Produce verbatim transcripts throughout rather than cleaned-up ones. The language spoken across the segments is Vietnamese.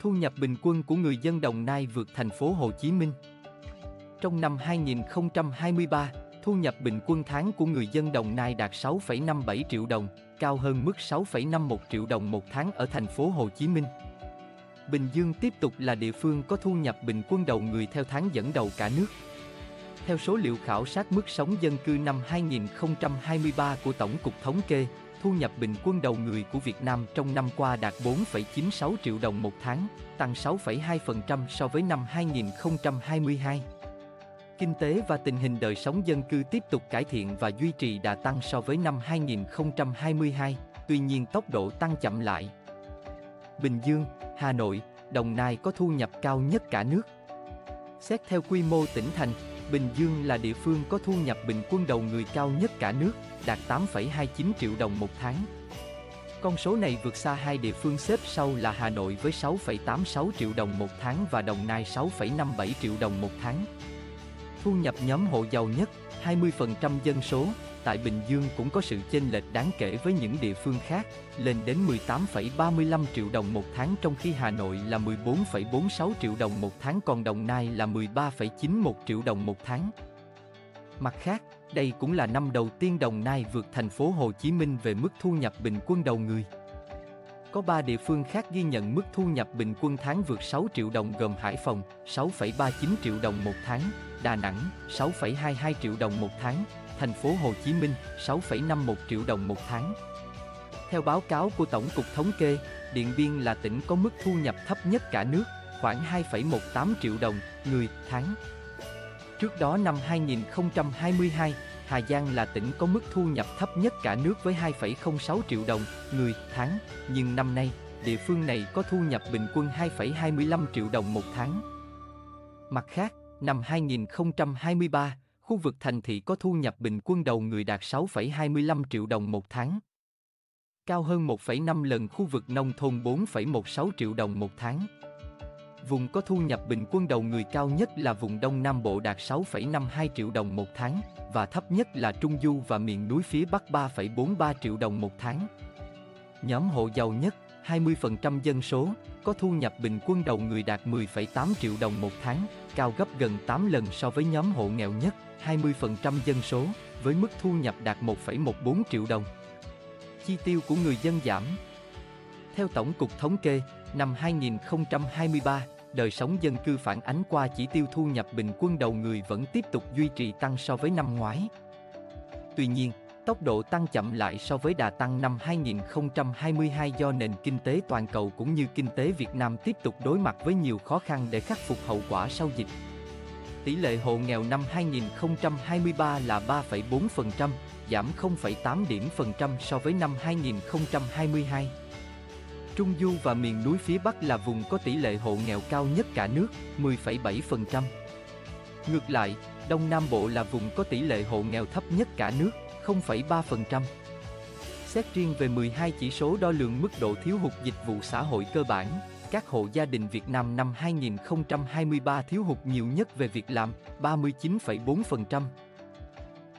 thu nhập bình quân của người dân Đồng Nai vượt thành phố Hồ Chí Minh. Trong năm hai nghìn không trăm hai mươi ba, thu nhập bình quân tháng của người dân Đồng Nai đạt sáu phẩy năm mươi bảy triệu đồng, cao hơn mức sáu phẩy năm mươi mốt triệu đồng một tháng ở thành phố Hồ Chí Minh. Bình Dương tiếp tục là địa phương có thu nhập bình quân đầu người theo tháng dẫn đầu cả nước. Theo số liệu khảo sát mức sống dân cư năm hai nghìn không trăm hai mươi ba của Tổng cục Thống kê, thu nhập bình quân đầu người của Việt Nam trong năm qua đạt bốn phẩy chín mươi sáu triệu đồng một tháng, tăng sáu phẩy hai phần trăm so với năm hai nghìn không trăm hai mươi hai. Kinh tế và tình hình đời sống dân cư tiếp tục cải thiện và duy trì đà tăng so với năm hai nghìn không trăm hai mươi hai, tuy nhiên tốc độ tăng chậm lại. Bình Dương, Hà Nội, Đồng Nai có thu nhập cao nhất cả nước. Xét theo quy mô tỉnh thành, Bình Dương là địa phương có thu nhập bình quân đầu người cao nhất cả nước, đạt tám phẩy hai mươi chín triệu đồng một tháng. Con số này vượt xa hai địa phương xếp sau là Hà Nội với sáu phẩy tám mươi sáu triệu đồng một tháng và Đồng Nai sáu phẩy năm mươi bảy triệu đồng một tháng. Thu nhập nhóm hộ giàu nhất, hai mươi phần trăm dân số, tại Bình Dương cũng có sự chênh lệch đáng kể với những địa phương khác, lên đến mười tám phẩy ba mươi lăm triệu đồng một tháng, trong khi Hà Nội là mười bốn phẩy bốn mươi sáu triệu đồng một tháng, còn Đồng Nai là mười ba phẩy chín mươi mốt triệu đồng một tháng. Mặt khác, đây cũng là năm đầu tiên Đồng Nai vượt thành phố Hồ Chí Minh về mức thu nhập bình quân đầu người. Có ba địa phương khác ghi nhận mức thu nhập bình quân tháng vượt sáu triệu đồng gồm Hải Phòng sáu phẩy ba mươi chín triệu đồng một tháng, Đà Nẵng sáu phẩy hai mươi hai triệu đồng một tháng, thành phố Hồ Chí Minh sáu phẩy năm mươi mốt triệu đồng một tháng. Theo báo cáo của Tổng cục Thống kê, Điện Biên là tỉnh có mức thu nhập thấp nhất cả nước, khoảng hai phẩy mười tám triệu đồng người tháng. Trước đó năm hai nghìn không trăm hai mươi hai, Hà Giang là tỉnh có mức thu nhập thấp nhất cả nước với hai phẩy không mươi sáu triệu đồng người tháng, nhưng năm nay, địa phương này có thu nhập bình quân hai phẩy hai mươi lăm triệu đồng một tháng. Mặt khác, năm hai nghìn không trăm hai mươi ba, khu vực thành thị có thu nhập bình quân đầu người đạt sáu phẩy hai mươi lăm triệu đồng một tháng, cao hơn một phẩy năm lần khu vực nông thôn bốn phẩy mười sáu triệu đồng một tháng. Vùng có thu nhập bình quân đầu người cao nhất là vùng Đông Nam Bộ đạt sáu phẩy năm mươi hai triệu đồng một tháng và thấp nhất là Trung Du và miền núi phía Bắc ba phẩy bốn mươi ba triệu đồng một tháng. Nhóm hộ giàu nhất, hai mươi phần trăm dân số, có thu nhập bình quân đầu người đạt mười phẩy tám triệu đồng một tháng, cao gấp gần tám lần so với nhóm hộ nghèo nhất, hai mươi phần trăm dân số, với mức thu nhập đạt một phẩy mười bốn triệu đồng. Chi tiêu của người dân giảm. Theo Tổng cục Thống kê, năm hai nghìn không trăm hai mươi ba, đời sống dân cư phản ánh qua chỉ tiêu thu nhập bình quân đầu người vẫn tiếp tục duy trì tăng so với năm ngoái. Tuy nhiên, tốc độ tăng chậm lại so với đà tăng năm hai nghìn không trăm hai mươi hai do nền kinh tế toàn cầu cũng như kinh tế Việt Nam tiếp tục đối mặt với nhiều khó khăn để khắc phục hậu quả sau dịch. Tỷ lệ hộ nghèo năm hai nghìn không trăm hai mươi ba là ba phẩy bốn phần trăm, giảm không phẩy tám điểm phần trăm so với năm hai nghìn không trăm hai mươi hai. Trung Du và miền núi phía Bắc là vùng có tỷ lệ hộ nghèo cao nhất cả nước, mười phẩy bảy phần trăm. Ngược lại, Đông Nam Bộ là vùng có tỷ lệ hộ nghèo thấp nhất cả nước, không phẩy ba phần trăm. Xét riêng về mười hai chỉ số đo lường mức độ thiếu hụt dịch vụ xã hội cơ bản, các hộ gia đình Việt Nam năm hai nghìn không trăm hai mươi ba thiếu hụt nhiều nhất về việc làm, ba mươi chín phẩy bốn phần trăm.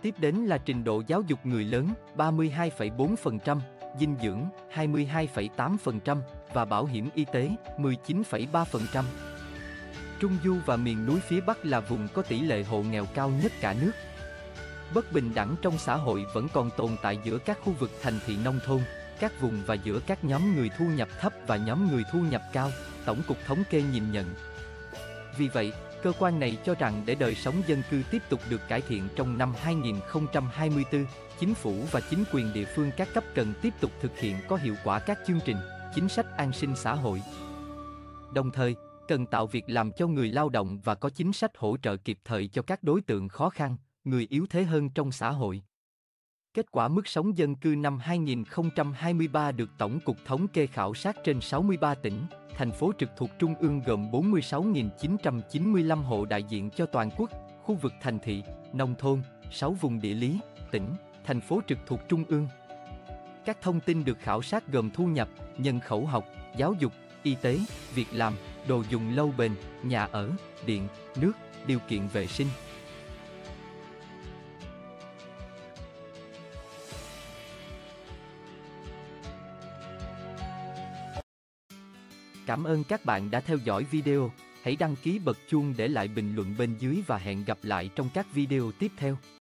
Tiếp đến là trình độ giáo dục người lớn, ba mươi hai phẩy bốn phần trăm, dinh dưỡng, hai mươi hai phẩy tám phần trăm và bảo hiểm y tế, mười chín phẩy ba phần trăm. Trung Du và miền núi phía Bắc là vùng có tỷ lệ hộ nghèo cao nhất cả nước. Bất bình đẳng trong xã hội vẫn còn tồn tại giữa các khu vực thành thị nông thôn, các vùng và giữa các nhóm người thu nhập thấp và nhóm người thu nhập cao, Tổng cục Thống kê nhìn nhận. Vì vậy, cơ quan này cho rằng để đời sống dân cư tiếp tục được cải thiện trong năm hai nghìn không trăm hai mươi tư, Chính phủ và chính quyền địa phương các cấp cần tiếp tục thực hiện có hiệu quả các chương trình, chính sách an sinh xã hội. Đồng thời, cần tạo việc làm cho người lao động và có chính sách hỗ trợ kịp thời cho các đối tượng khó khăn, người yếu thế hơn trong xã hội. Kết quả mức sống dân cư năm hai nghìn không trăm hai mươi ba được Tổng cục Thống kê khảo sát trên sáu mươi ba tỉnh, thành phố trực thuộc Trung ương gồm bốn mươi sáu nghìn chín trăm chín mươi lăm hộ đại diện cho toàn quốc, khu vực thành thị, nông thôn, sáu vùng địa lý, tỉnh, thành phố trực thuộc Trung ương. Các thông tin được khảo sát gồm thu nhập, nhân khẩu học, giáo dục, y tế, việc làm, đồ dùng lâu bền, nhà ở, điện, nước, điều kiện vệ sinh. Cảm ơn các bạn đã theo dõi video, hãy đăng ký bật chuông để lại bình luận bên dưới và hẹn gặp lại trong các video tiếp theo.